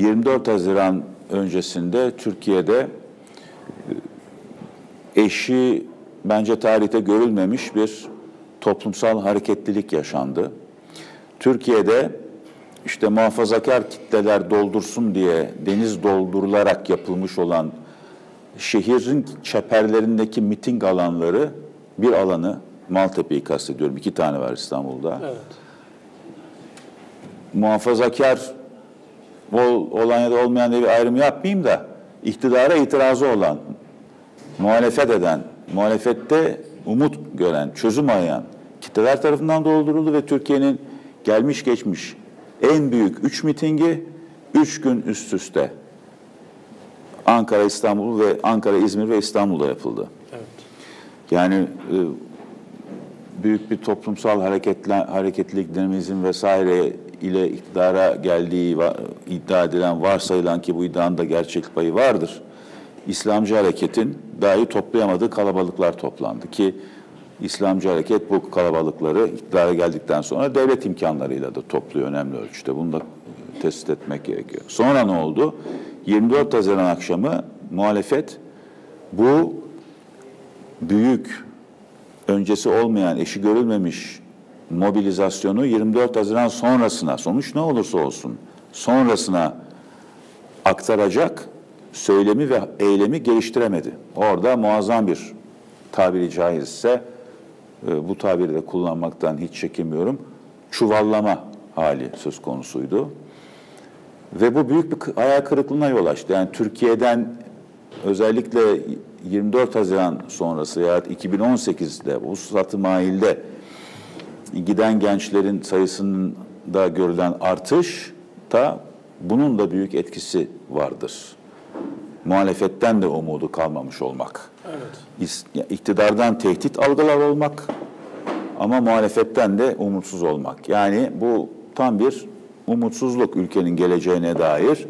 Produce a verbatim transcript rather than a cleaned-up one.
yirmi dört Haziran öncesinde Türkiye'de eşi bence tarihte görülmemiş bir toplumsal hareketlilik yaşandı. Türkiye'de işte muhafazakar kitleler doldursun diye deniz doldurularak yapılmış olan şehrin çeperlerindeki miting alanları, bir alanı, Maltepe'yi kastediyorum, iki tane var İstanbul'da. Evet. Muhafazakar olan ya da olmayan diye bir ayrım yapmayayım da, iktidara itirazı olan, muhalefet eden, muhalefette umut gören, çözüm arayan kitleler tarafından dolduruldu ve Türkiye'nin gelmiş geçmiş en büyük üç mitingi üç gün üst üste Ankara, İstanbul ve Ankara, İzmir ve İstanbul'da yapıldı. Evet. Yani büyük bir toplumsal hareketle, hareketlilik, dinamizm vesaire ile iktidara geldiği iddia edilen, varsayılan, ki bu iddianın da gerçek payı vardır, İslamcı hareketin dahi toplayamadığı kalabalıklar toplandı ki İslamcı hareket bu kalabalıkları iktidara geldikten sonra devlet imkanlarıyla da topluyor önemli ölçüde. Bunu da tespit etmek gerekiyor. Sonra ne oldu? yirmi dört Haziran akşamı muhalefet bu büyük, öncesi olmayan, eşi görülmemiş mobilizasyonu yirmi dört Haziran sonrasına, sonuç ne olursa olsun sonrasına aktaracak söylemi ve eylemi geliştiremedi. Orada muazzam bir, tabiri caizse, bu tabiri de kullanmaktan hiç çekinmiyorum, çuvallama hali söz konusuydu. Ve bu büyük bir hayal kırıklığına yol açtı. Yani Türkiye'den özellikle yirmi dört Haziran sonrası ya iki bin on sekizde hususatı mailde giden gençlerin sayısında görülen artış da, bunun da büyük etkisi vardır. Muhalefetten de umudu kalmamış olmak. Evet. İktidardan tehdit algılar olmak ama muhalefetten de umutsuz olmak. Yani bu tam bir umutsuzluk ülkenin geleceğine dair.